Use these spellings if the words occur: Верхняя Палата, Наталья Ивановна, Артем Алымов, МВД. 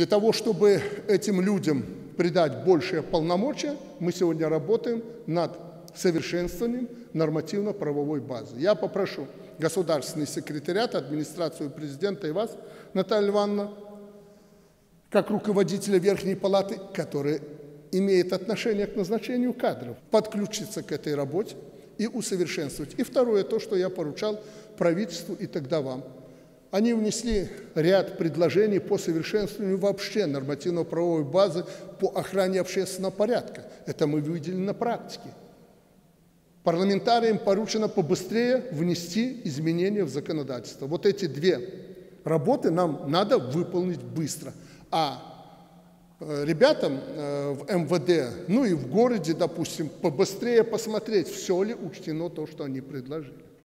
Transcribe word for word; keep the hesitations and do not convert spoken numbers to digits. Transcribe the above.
Для того, чтобы этим людям придать большие полномочия, мы сегодня работаем над совершенствованием нормативно-правовой базы. Я попрошу Государственный секретариат, администрацию президента и вас, Наталья Ивановна, как руководителя Верхней Палаты, которая имеет отношение к назначению кадров, подключиться к этой работе и усовершенствовать. И второе, то, что я поручал правительству и тогда вам. Они внесли ряд предложений по совершенствованию вообще нормативно-правовой базы по охране общественного порядка. Это мы видели на практике. Парламентариям поручено побыстрее внести изменения в законодательство. Вот эти две работы нам надо выполнить быстро. А ребятам в эм вэ дэ, ну и в городе, допустим, побыстрее посмотреть, все ли учтено то, что они предложили.